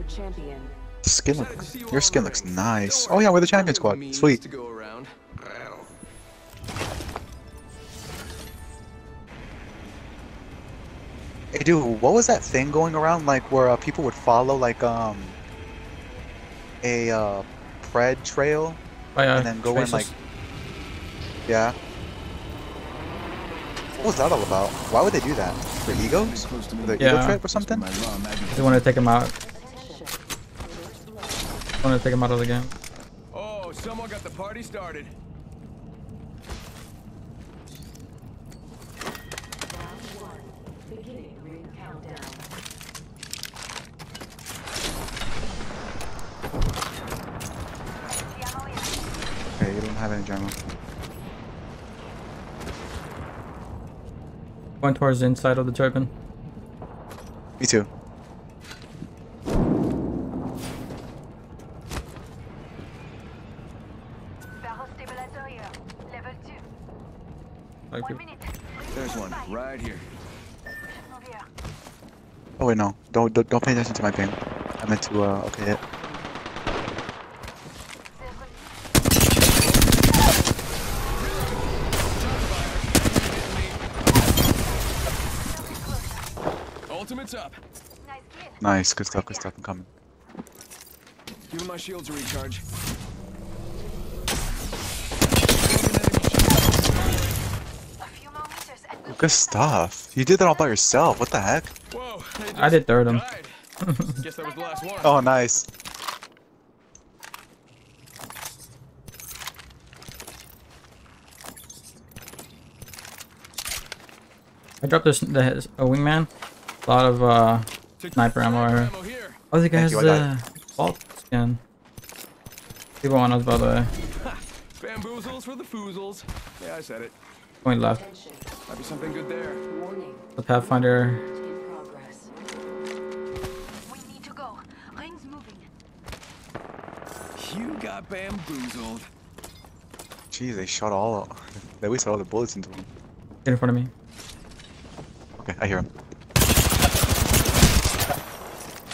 your champion. Skin looks, your skin looks nice. Oh yeah, we're the champion squad. Sweet. Hey dude, what was that thing going around like where people would follow like a pred trail and then go in like, yeah. What was that all about? Why would they do that? For egos? For the ego trip or something? They want to take him out. I want to take him out of the game. Oh, someone got the party started. Okay, you don't have any ammo. Going towards the inside of the turban. Me too. There's one right here. Oh wait, no! Don't pay attention to my ping. I meant to okay it. Ultimate's up. Nice, good stuff. Good stuff. I'm coming. Give me my shields to recharge. Good stuff. You did that all by yourself. What the heck? Whoa, I did third him. Guess that was the last one. Oh, nice. I dropped this a wingman. A lot of sniper ammo. Oh, the guy has the vault skin. People want us by the way. Bamboozles for the foozles. Yeah, I said it. Point left. Might be something good there. Warning. The Pathfinder. We need to go. Ring's moving. You got bamboozled. Jeez, they shot all. They wasted all the bullets into him. Get in front of me. Okay, I hear him.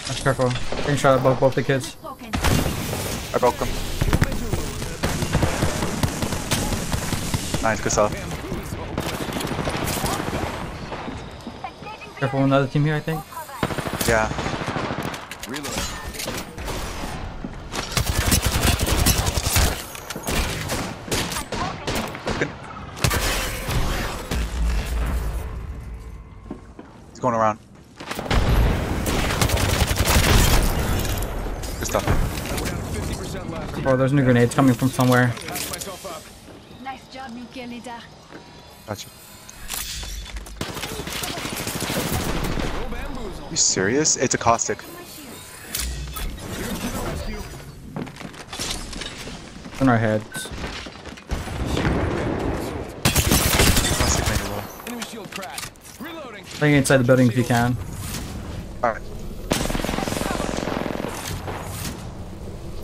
That's careful. Getting shot at both the kids. I broke him. Nice, good stuff. Careful, another team here, I think. Yeah. He's going around. Good stuff. Oh, there's new grenades coming from somewhere. Gotcha. Are you serious? It's a caustic. On our heads. Caustic made a roll. Enemy shield cracked. Reloading. Playing inside the building if you can. Alright.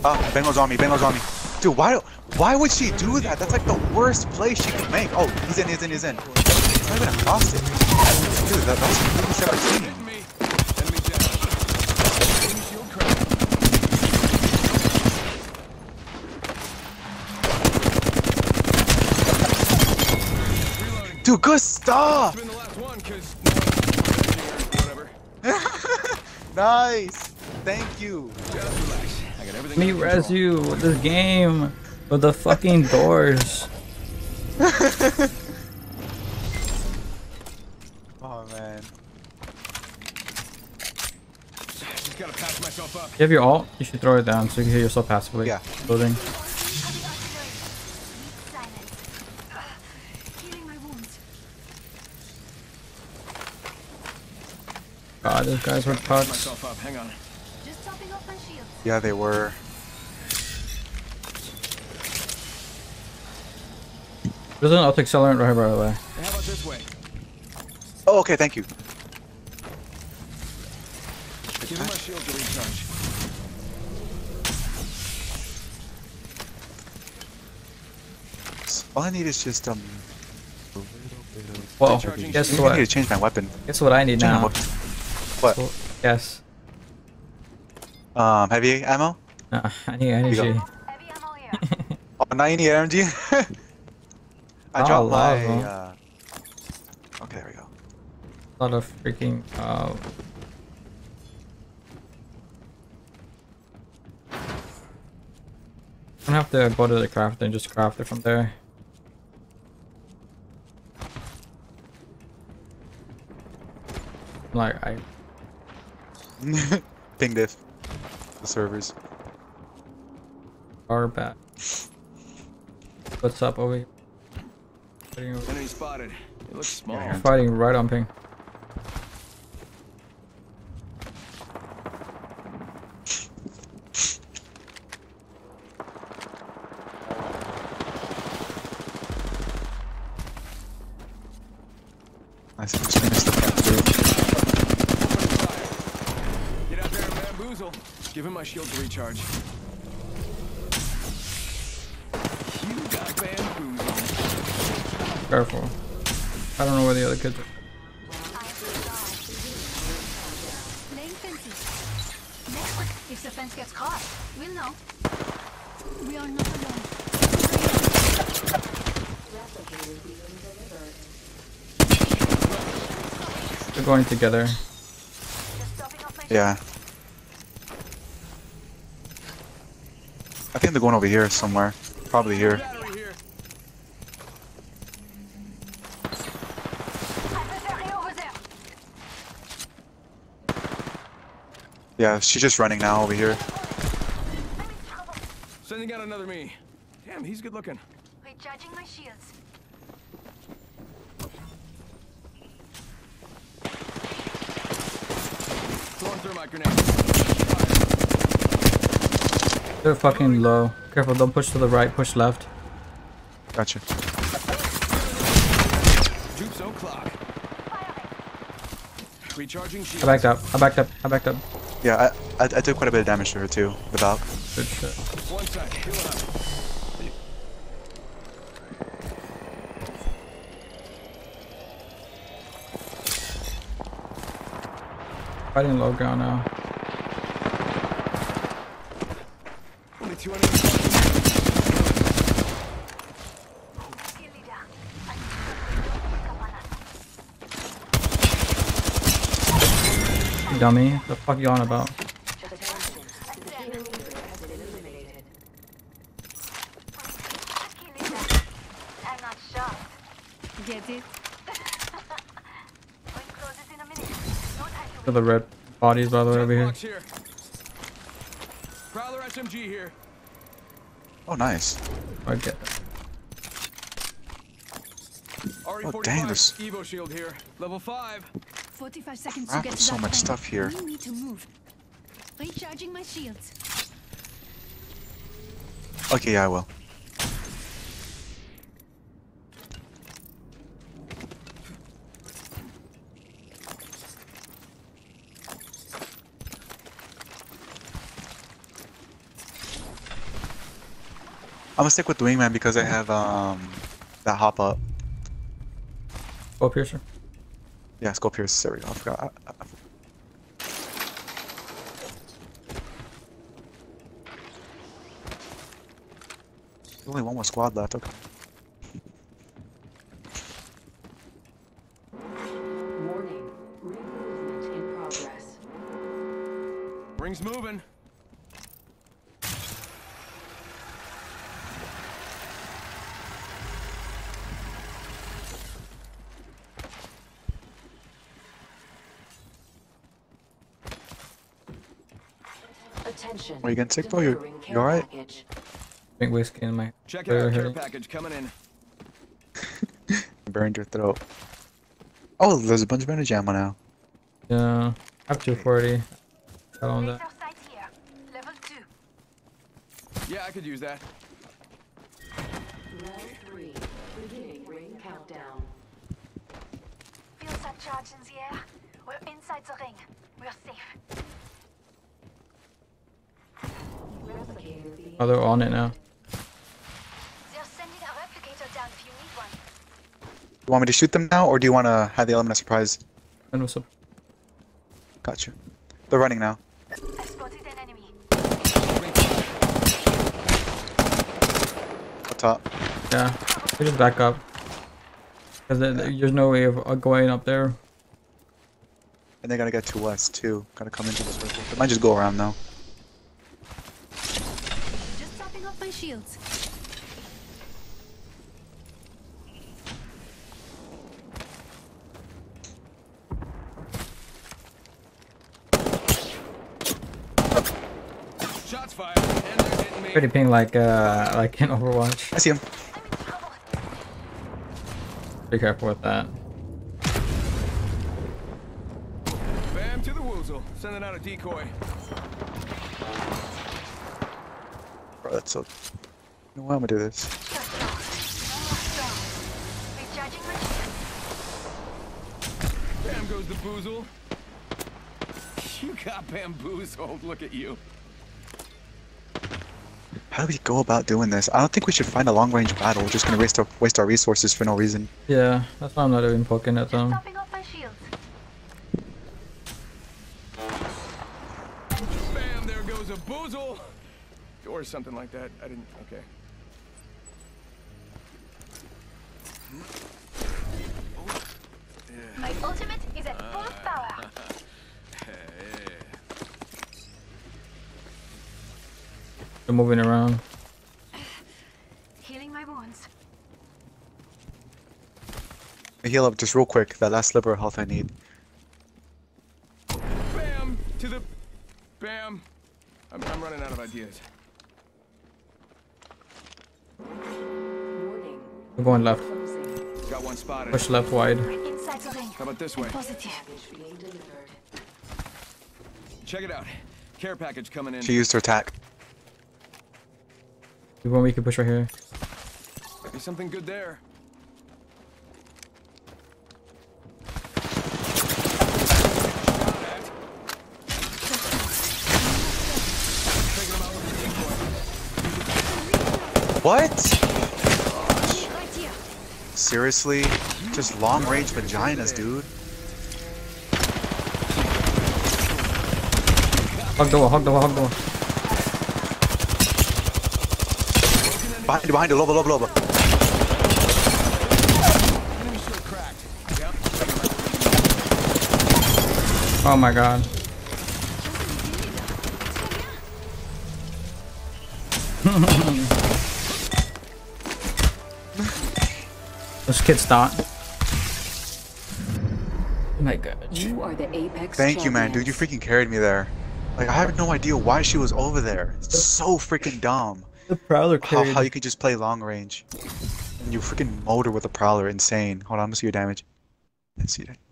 Oh, Bengals on me, Bengals on me. Dude, why would she do that? That's like the worst play she could make. Oh, he's in, he's in, he's in. It's not even a caustic. Dude, that's the shit I've seen. Dude, good stuff! Nice! Thank you! Let me res you with this game with the fucking doors. Oh man. Just gotta patch myself up. You have your ult? You should throw it down so you can heal yourself passively. Yeah. Building. God, those guys were pucks. Yeah, they were. There's an auto accelerant right here, by the way. How about this way? Oh, okay, thank you. Give me my shield to recharge. All I need is just a little bit of. Whoa, guess what? I need to change my weapon. Guess what I need now? What? Yes. Heavy ammo? No, I need energy. Heavy ammo here. Oh, 90 energy? I dropped my... Okay, there we go. A lot of freaking... I'm gonna have to go to the crafter and just craft it from there. Like, I... Ping this. The servers. Are back. What's up over here? Enemy spotted. It looks small. Yeah, fighting right on ping. I think it's finished the factory. Get out there and bamboozle. Give him my shield to recharge. You got bamboozled. Careful. I don't know where the other kids are. Name Fancy. Next week, if the fence gets caught, we'll know. We are not alone. Replicator being delivered. They're going together. Yeah. I think they're going over here somewhere. Probably here. Yeah, she's just running now over here. Sending out another me. Damn, he's good looking. Recharging my shields. They're fucking low. Careful, don't push to the right, push left. Gotcha. I backed up, I backed up, I backed up. Yeah, I took quite a bit of damage to her too, the Valk. Good shit. Fighting low ground now. Only 200. Dummy, what the fuck you on about? Get it? The red bodies, by the way, over here. Prowler SMG here. Oh, nice. I get it. RE45 oh, dang, there's Evo shield here. Level 5. 45 seconds to get so much stuff here. We need to move. Recharging my shields. Okay, yeah, I will. I'm gonna stick with the wingman because I have that hop up. Scope piercer. Yeah, scope piercer. There we go. I forgot. There's only one more squad left. Okay. Warning. Ring movement in progress. Ring's moving. Are you getting sick, bro? You alright? Drink whiskey in my. Check out the care package coming in. Burned your throat. Oh, there's a bunch of energy ammo now. Yeah, up to 40. Got on that. Level 2. Yeah, I could use that. Level 3. Beginning ring countdown. Feel some charge in the air. We're inside the ring. We're safe. Oh, they're on it now. They're sending a replicator down if you need one. You want me to shoot them now, or do you want to have the element of surprise? Gotcha. They're running now. I spotted an enemy. Yeah, we just back up. Because there's no way of going up there. And they gotta get to us too. Gotta come into this right here. They might just go around now. Just topping off my shields. Shots fired. And they're hitting me. Pretty ping like in Overwatch. I see him. Be careful with that. Sending out a decoy. Bro, that's so. I don't know why I'm gonna do this. Bam goes the boozle. You got bamboozled. Look at you. How do we go about doing this? I don't think we should find a long-range battle. We're just gonna waste our resources for no reason. Yeah, that's why I'm not even poking at them. Or something like that. I didn't. Okay. My ultimate is at full power. They're moving around. Healing my wounds. I heal up just real quick. That last sliver of health I need. Bam to the bam. I'm running out of ideas. We're going left. Got one spotted. Push left wide. How about this way? Check it out. Care package coming in. She used her attack. One we can push right here. There's something good there. What? Seriously? Just long-range vaginas, dude. Hug the wall, hug the wall, hug the wall. Behind you, lova, lova, lova. Oh my god. Those kids thought. My god. You are the apex. Thank you, man, dude. You freaking carried me there. Like, I have no idea why she was over there. It's so freaking dumb. The Prowler carried. How you could just play long range. And you freaking motor with a Prowler. Insane. Hold on, I'm gonna see your damage. Let's see that.